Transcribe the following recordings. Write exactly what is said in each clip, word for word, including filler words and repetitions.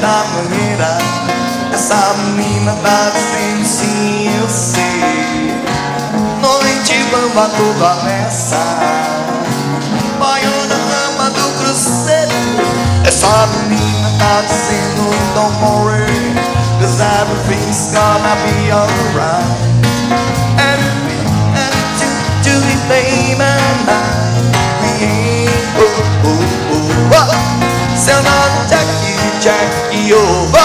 da maneira. Essa menina tá dizendo sim, eu sei. Não vem de bamba toda nessa, banho na lama do cruzeiro. Essa menina tá dizendo don't worry, 'cause everything's gonna be alright. Seu nome Jack, Jack e oh,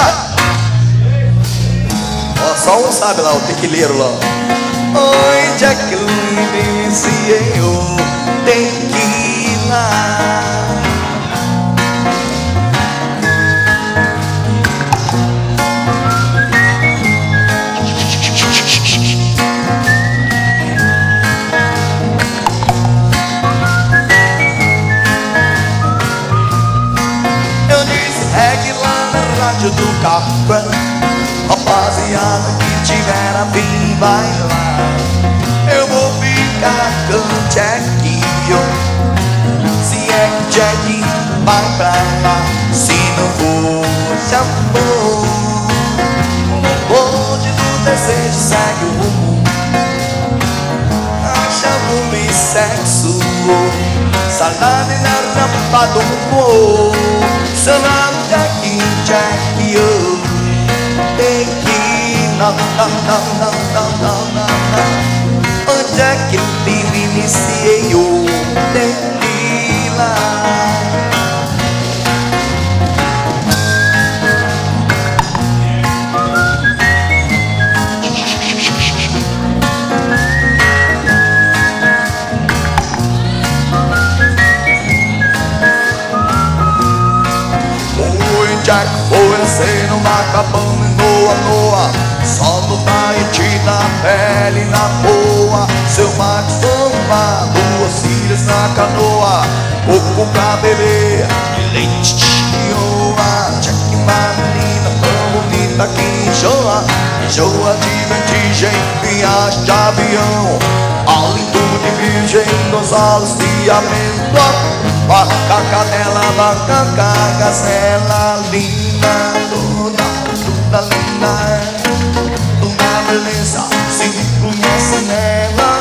ó, só um sabe lá, o tequileiro lá. Oi, Jack, Luiz e eu tenho que ir lá. Do café, rapaziada que tiver a fim vai lá. Eu vou ficar com Jack, se é que Jack vai pra lá. Se não for de amor, o bonde do desejo segue o rumo, acha o bissexo, salame na rampa do humor. Seu nome Jack, Jack e eu tem que ir. Não, não, não, não, não, não, não, não. Onde é que vive, iniciei eu tem que ir lá. Jack foi nascer numa cabana e noa, noa, só no Tahiti, na pele, na boa. Seu mate formado, duas filhas na canoa, pouco pra beber e leite de oa. Jack, uma menina tão bonita que enjoa, enjoa de vertigem, viagem de avião, hálito de virgem, nos olhos de amêndoa. Vaca, canela, vaca, gazela, linda, toda, toda linda é, uma beleza, se conhece nela.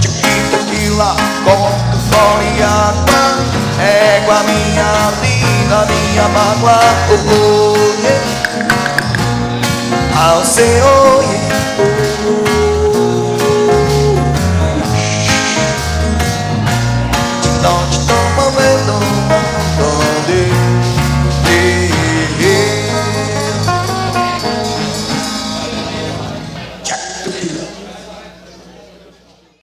Chiquita, tequila, Coca-Cola e água, égua, minha vida, minha mágoa. Oh, oh, yeah. Ao Senhor, yeah. Jack, tequila.